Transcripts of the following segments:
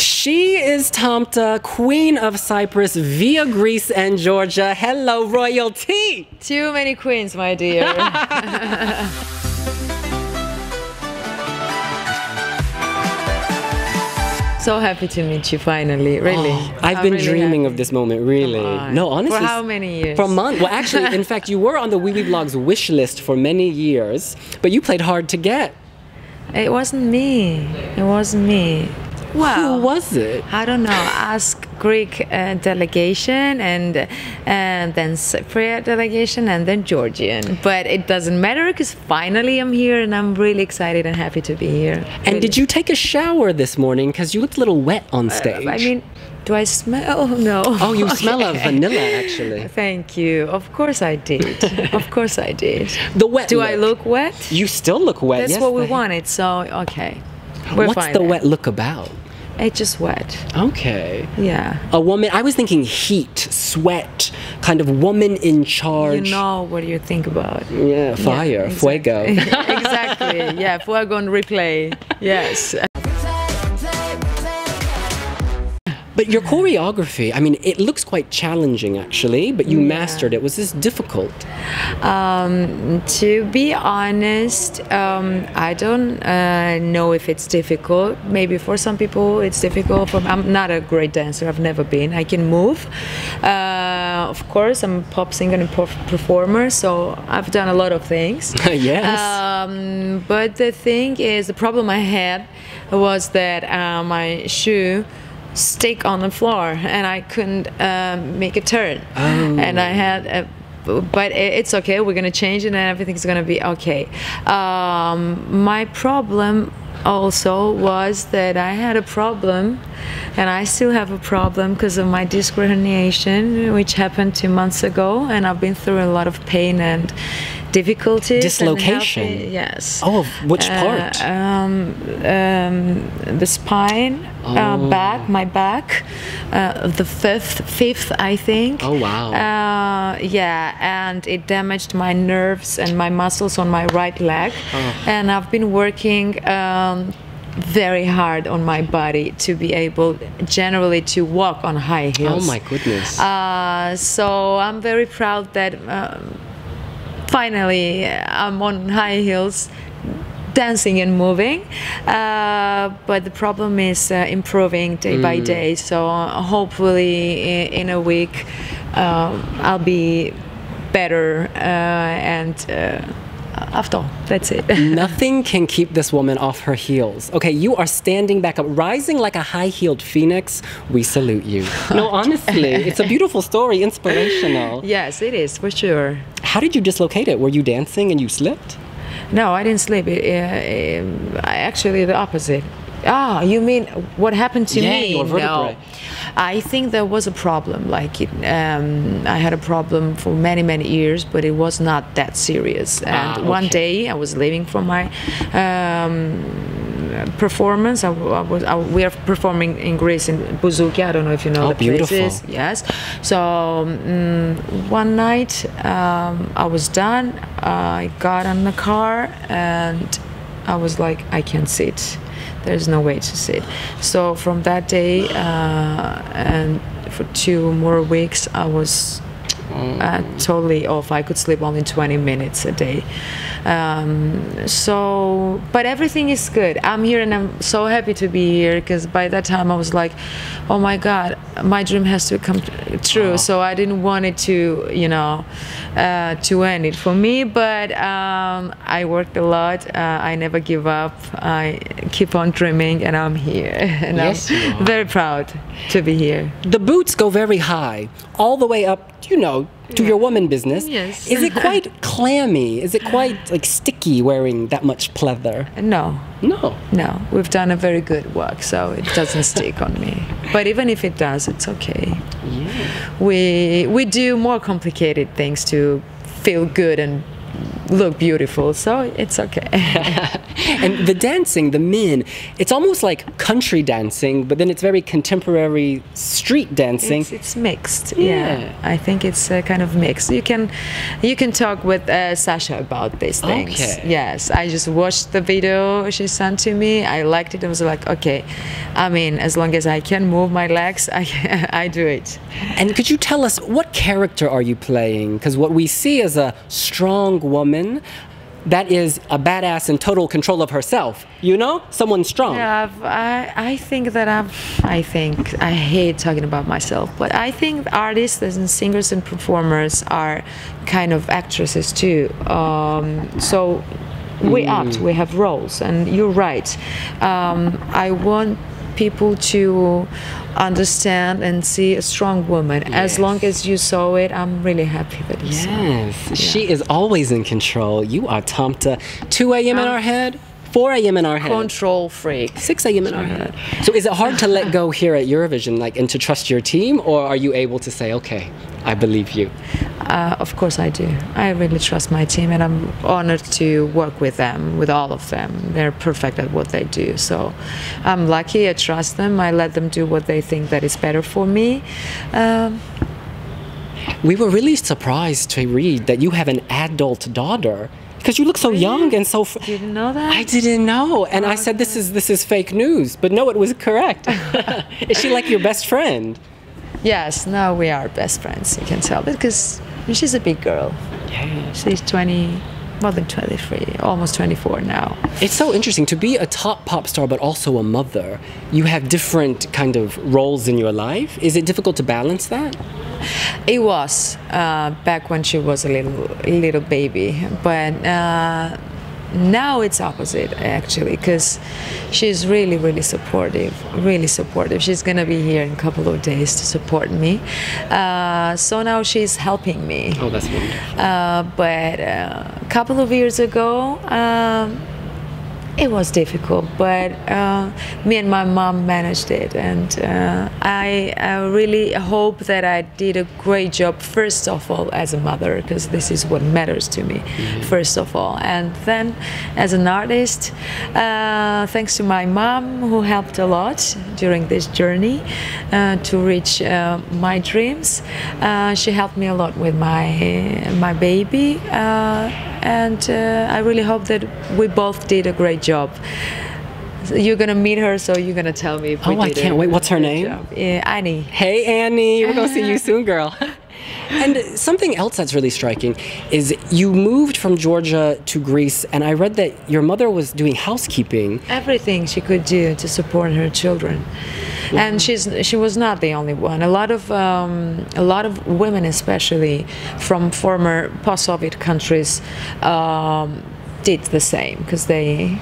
She is Tamta, queen of Cyprus via Greece and Georgia. Hello, royalty! Too many queens, my dear. So happy to meet you finally, really. Oh, I've been really dreaming of this moment, really. No, honestly. For how many years? For months. Well, actually, in fact, you were on the wiwibloggs wish list for many years, but you played hard to get. It wasn't me. It wasn't me. Well, who was it? I don't know. Ask Greek delegation and then Cypriot delegation and then Georgian. But it doesn't matter because finally I'm here and I'm really excited and happy to be here. And really. Did you take a shower this morning? Because you looked a little wet on stage. I mean, do I smell? No. Oh, you smell of vanilla, actually. Thank you. Of course I did. Of course I did. The wet. Do I look wet? You still look wet. That's what we wanted. So okay. What's the wet look about? It's just wet. Okay. Yeah. A woman, I was thinking heat, sweat, kind of woman in charge. You know what you think about. Yeah, fire, yeah, fuego. Exactly, yeah, fuego on replay, yes. But your choreography, I mean, it looks quite challenging actually, but you mastered it. Was this difficult? To be honest, I don't know if it's difficult. Maybe for some people it's difficult. I'm not a great dancer, I've never been. I can move. Of course, I'm a pop singer and performer, so I've done a lot of things. Yes. But the thing is, the problem I had was that my shoe stick on the floor and I couldn't make a turn. And I had but it's okay, we're gonna change it and everything's gonna be okay. My problem also was that I had a problem, and I still have a problem because of my disc herniation, which happened 2 months ago, and I've been through a lot of pain and difficulties. Dislocation? And yes. Oh, which part? The spine, back, my back, the fifth, I think. Oh, wow. Yeah, and it damaged my nerves and my muscles on my right leg, and I've been working very hard on my body to be able generally to walk on high heels. Oh, my goodness. So I'm very proud that finally I'm on high heels dancing and moving, but the problem is improving day by day, so hopefully in a week I'll be better and after, that's it. Nothing can keep this woman off her heels. Okay, you are standing back up, rising like a high-heeled phoenix. We salute you. No, honestly, it's a beautiful story, inspirational. Yes, it is, for sure. How did you dislocate it? Were you dancing and you slipped? No, I didn't slip. Actually, the opposite. Ah, you mean what happened to me? Your vertebrae. No, I think there was a problem. Like I had a problem for many, many years, but it was not that serious. And one day I was leaving from my performance. We are performing in Greece in Bouzouki. I don't know if you know the places. Yes. So one night I was done. I got in the car and I was like, I can't sit. There's no way to sit. So from that day and for 2 more weeks, I was totally off. I could sleep only 20 minutes a day. So, but everything is good. I'm here and I'm so happy to be here because by that time I was like, oh my God, my dream has to come true. So I didn't want it to, you know, to end it for me, but I worked a lot. I never give up. I keep on dreaming and I'm here. And yes, I'm very proud to be here. The boots go very high, all the way up, you know, to your woman business. Yes. Is it quite clammy? Is it quite like sticky wearing that much pleather? No. No. No. We've done a very good work, so it doesn't stick on me. But even if it does, it's okay. Yeah. We do more complicated things to feel good and look beautiful, so it's okay. And the dancing, the min, it's almost like country dancing, but then it's very contemporary street dancing. It's mixed. Yeah, I think it's kind of mixed. You can talk with Sasha about these things. Okay. Yes, I just watched the video she sent to me. I liked it. I was like, okay, I mean, as long as I can move my legs, I do it. And could you tell us, what character are you playing? Because what we see is a strong woman that is a badass in total control of herself, you know? Someone strong. Yeah, I hate talking about myself, but I think artists and singers and performers are kind of actresses too. So we act, we have roles, and you're right. I want people to understand and see a strong woman. Yes. As long as you saw it, I'm really happy that you saw it. Yes, she is always in control. You are Tamta. 2 a.m. in our head, 4 a.m. in our head. Control freak. 6 a.m. in our head. So is it hard to let go here at Eurovision, like, and to trust your team, or are you able to say, okay, I believe you? Of course I do. I really trust my team, and I'm honored to work with them, with all of them. They're perfect at what they do. So I'm lucky, I trust them. I let them do what they think that is better for me. We were really surprised to read that you have an adult daughter. Because you look so young and so... You didn't know that? I didn't know. And I said, this is fake news. But no, it was correct. Is she like your best friend? Yes, now we are best friends, you can tell. Because she's a big girl. Yeah. She's 20... more than 23, almost 24 now. It's so interesting to be a top pop star, but also a mother. You have different kind of roles in your life. Is it difficult to balance that? It was back when she was a little baby, but now it's opposite, actually, because she's really, really supportive, really supportive. She's going to be here in a couple of days to support me. So now she's helping me. Oh, that's wonderful. But a couple of years ago, it was difficult, but me and my mom managed it, and I really hope that I did a great job, first of all as a mother, because this is what matters to me, first of all, and then as an artist, thanks to my mom, who helped a lot during this journey to reach my dreams. She helped me a lot with my baby, and I really hope that we both did a great job. You're gonna meet her, so you're gonna tell me if we did. Oh, I can't wait. What's her name? Annie. Hey, Annie. We're gonna see you soon, girl. And something else that's really striking is you moved from Georgia to Greece, and I read that your mother was doing housekeeping. Everything she could do to support her children. And she was not the only one. A lot of women, especially from former post-Soviet countries, did the same, because they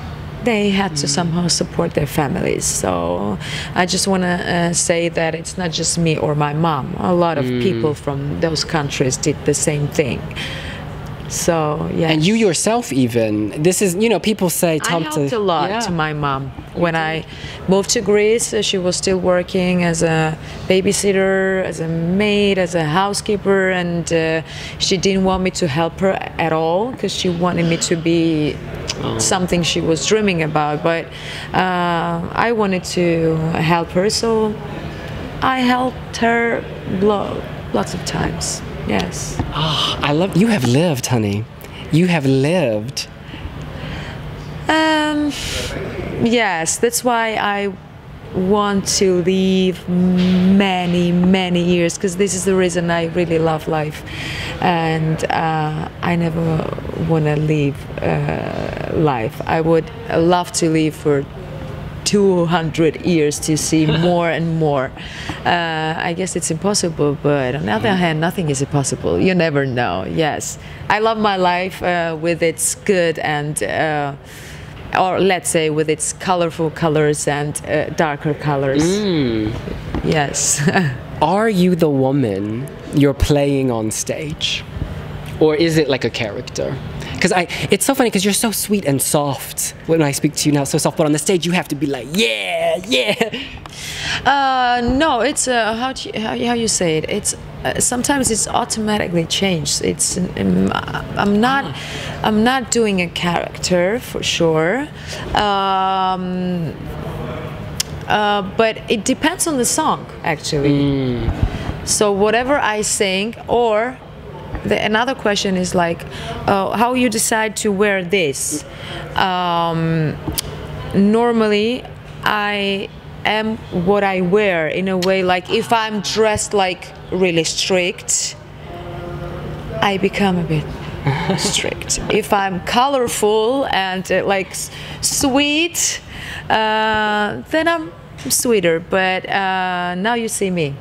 had to somehow support their families. So I just want to say that it's not just me or my mom. A lot of people from those countries did the same thing. So yeah. And you yourself, even, this is, you know, people say Tamta. I helped a lot to my mom when I moved to Greece. She was still working as a babysitter, as a maid, as a housekeeper, and she didn't want me to help her at all, because she wanted me to be something she was dreaming about. But I wanted to help her, so I helped her lots of times. Yes. Oh, I love, you have lived, honey. You have lived. Yes, that's why I want to live many, many years, because this is the reason I really love life. And I never want to leave life. I would love to live for 200 years to see more and more. I guess it's impossible, but on the other hand, nothing is impossible. You never know. Yes, I love my life with its good and or let's say with its colorful colors and darker colors. Yes. Are you the woman you're playing on stage, or is it like a character? Because it's so funny, because you're so sweet and soft when I speak to you now, so soft, but on the stage you have to be like, yeah, yeah. No, it's how you say it. It's sometimes it's automatically changed. It's I'm not doing a character for sure. But it depends on the song, actually. So whatever I sing, or another question is like, how you decide to wear this. Normally, I am what I wear in a way. Like if I'm dressed like really strict, I become a bit strict. If I'm colorful and like sweet, then I'm sweeter. But now you see me.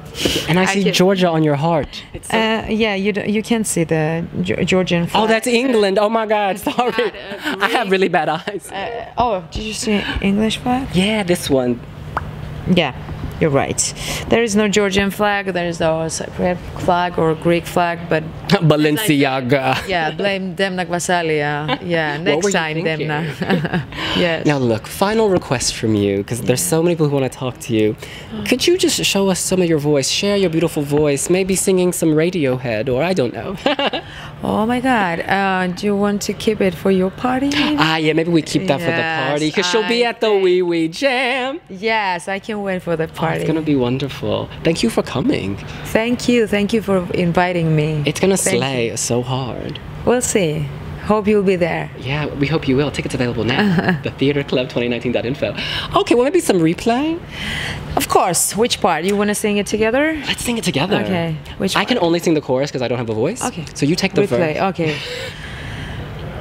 And I see can, Georgia on your heart. It's so yeah, you can see the Georgian flag. Oh, that's England. Oh my God, sorry. I have really bad eyes. Oh, did you see English flag? Yeah, this one. Yeah, you're right. There is no Georgian flag. There is no Cypriot flag or Greek flag, but Balenciaga. Yeah, blame Demna Gvasalia. Yeah, next time, Demna. Yes. Now look, final request from you, because there's so many people who want to talk to you. Could you just show us some of your voice? Share your beautiful voice. Maybe singing some Radiohead, or I don't know. Oh my God. Do you want to keep it for your party? Maybe? Ah, yeah. Maybe we keep that for the party, because she'll be at the Wee Wee Jam. Yes, I can wait for the party. It's gonna be wonderful. Thank you for coming. Thank you. Thank you for inviting me. It's gonna slay so hard. We'll see. Hope you'll be there. Yeah, we hope you will. Tickets available now. TheTheatreClub2019.info. Okay, well, maybe some Replay? Of course. Which part? You want to sing it together? Let's sing it together. Okay. Which part? I can only sing the chorus because I don't have a voice. Okay. So you take the verse. Okay.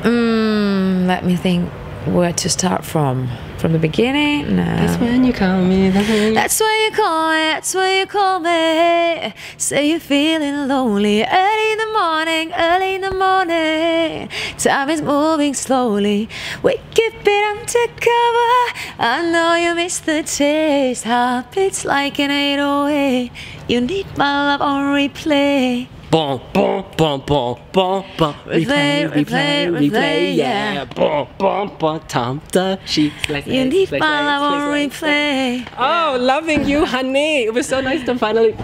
Let me think where to start from. From the beginning? No. That's when you call me. That's when you call me. That's when you call me. Say you're feeling lonely. Early in the morning. Early in the morning. Time is moving slowly. We keep it undercover. I know you miss the taste. Heartbeats like an 808. You need my love on replay. Bon, bon, bon, bon, bon, bon. Replay, replay, replay, yeah. Bon, bon, bon, Tamta. You need my love on replay. Oh, loving you, honey. It was so nice to finally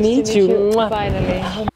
meet you. Finally.